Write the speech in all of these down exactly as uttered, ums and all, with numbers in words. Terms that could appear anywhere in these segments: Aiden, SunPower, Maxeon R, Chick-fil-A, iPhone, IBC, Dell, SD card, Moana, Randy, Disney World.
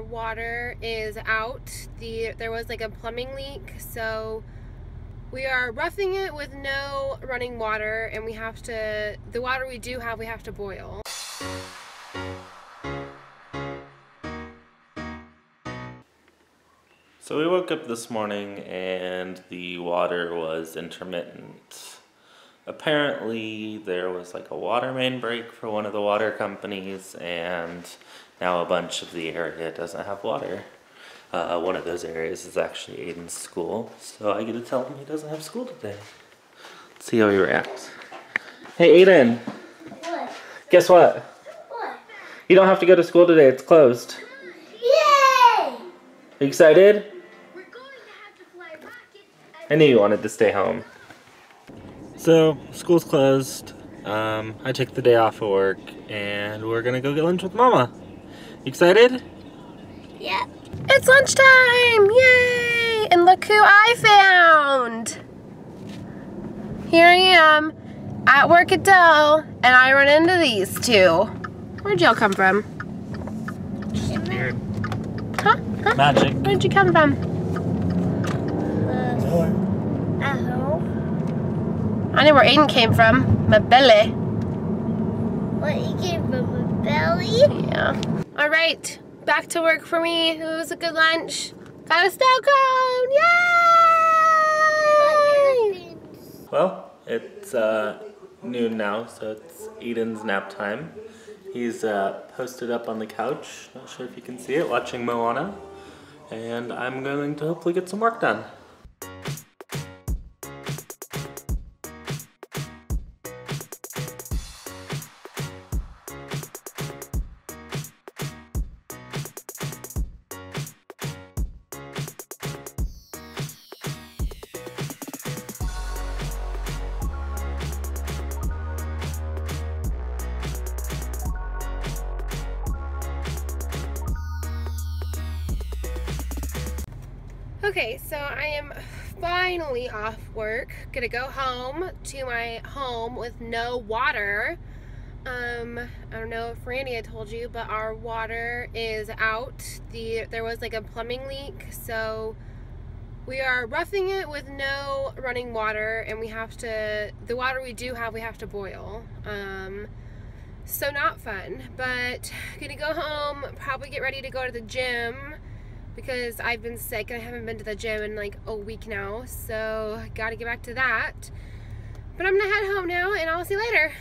our water is out. The there was like a plumbing leak, so we are roughing it with no running water, and we have to, the water we do have, we have to boil. So we woke up this morning and the water was intermittent. Apparently there was like a water main break for one of the water companies, and now a bunch of the area doesn't have water. Uh, one of those areas is actually Aiden's school, so I get to tell him he doesn't have school today. Let's see how he reacts. Hey Aiden! What? Guess what? What? You don't have to go to school today, it's closed. Yay! Are you excited? We're going to have to fly rockets. I knew you wanted to stay home. So, school's closed. Um, I took the day off of work, and we're gonna go get lunch with Mama. You excited? Yep. It's lunchtime! Yay! And look who I found! Here I am at work at Dell, and I run into these two. Where'd y'all come from? Just appeared. Huh? Huh? Magic. Where'd you come from? Uh, I know. I know where Aiden came from. My belly. What, you came from my belly? Yeah. Alright. Back to work for me. It was a good lunch. Got a snow cone! Yay! Well, it's uh, noon now, so it's Aiden's nap time. He's uh, posted up on the couch, not sure if you can see it, watching Moana. And I'm going to hopefully get some work done. Okay, so I am finally off work. Gonna go home to my home with no water. Um, I don't know if Randy had told you, but our water is out. The there was like a plumbing leak, so we are roughing it with no running water, and we have to, the water we do have, we have to boil. Um, so not fun, but gonna go home, probably get ready to go to the gym, because I've been sick and I haven't been to the gym in like a week now, so gotta get back to that. But I'm gonna head home now and I'll see you later.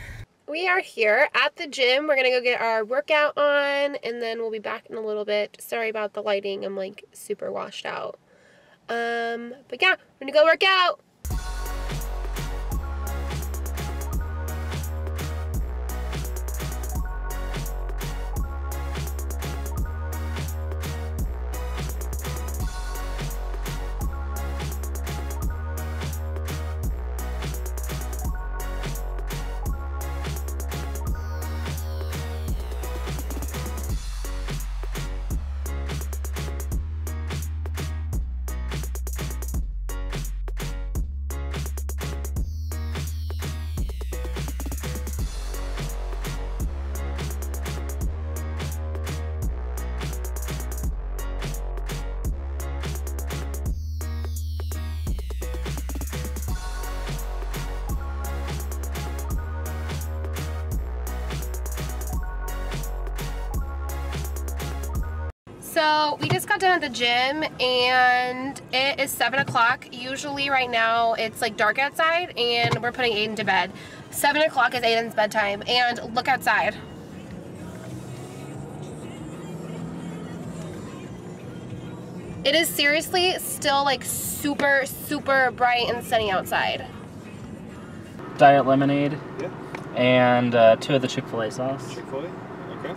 We are here at the gym. We're gonna go get our workout on and then we'll be back in a little bit. Sorry about the lighting, I'm like super washed out. Um, but yeah, I'm gonna go work out. So we just got done at the gym and it is seven o'clock. Usually right now it's like dark outside and we're putting Aiden to bed. seven o'clock is Aiden's bedtime, and look outside. It is seriously still like super, super bright and sunny outside. Diet lemonade, yeah. And uh, two of the Chick-fil-A sauce. Chick-fil-A, okay.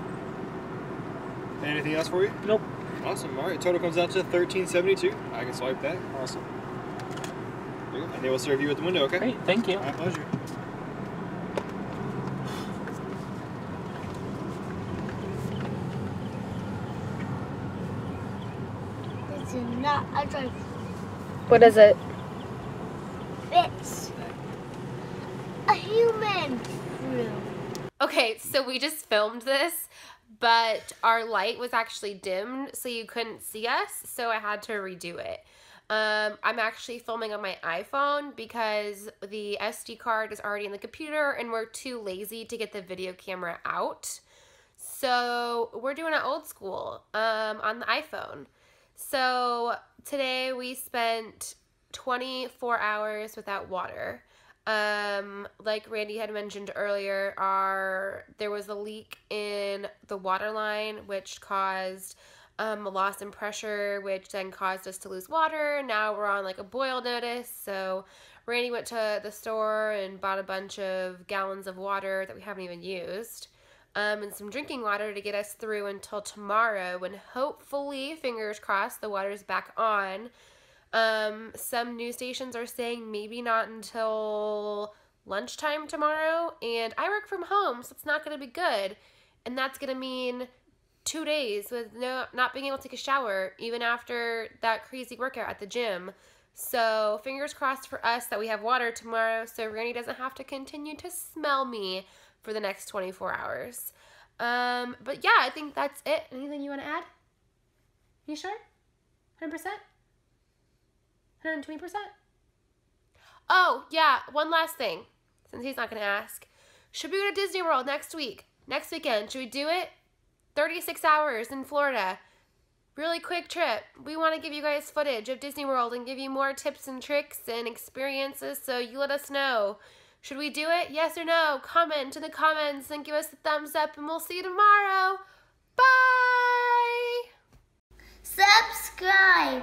Anything else for you? Nope. Awesome. All right. Total comes out to thirteen seventy-two. I can swipe that. Awesome. And they will serve you at the window. Okay. Great. Thank you. My pleasure. This is not a drive. What is it? It's a human room. Okay, so we just filmed this. but our light was actually dimmed, so you couldn't see us, so I had to redo it. Um, I'm actually filming on my iPhone because the S D card is already in the computer and we're too lazy to get the video camera out. So we're doing it old school um, on the iPhone. So today we spent twenty-four hours without water. Um, like Randy had mentioned earlier, our, there was a leak in the water line, which caused um, a loss in pressure, which then caused us to lose water. Now we're on like a boil notice. So Randy went to the store and bought a bunch of gallons of water that we haven't even used. Um, and some drinking water to get us through until tomorrow when hopefully, fingers crossed, the water's back on. Um, some news stations are saying maybe not until lunchtime tomorrow, and I work from home, so it's not going to be good, and that's going to mean two days with no not being able to take a shower even after that crazy workout at the gym. So fingers crossed for us that we have water tomorrow so Randy doesn't have to continue to smell me for the next twenty-four hours. Um, but yeah, I think that's it. Anything you want to add? You sure? one hundred percent? one hundred twenty percent? Oh, yeah, one last thing, since he's not going to ask. Should we go to Disney World next week? Next weekend, should we do it? thirty-six hours in Florida. Really quick trip. We want to give you guys footage of Disney World and give you more tips and tricks and experiences, so you let us know. Should we do it? Yes or no? Comment in the comments and give us a thumbs up, and we'll see you tomorrow. Bye! Subscribe!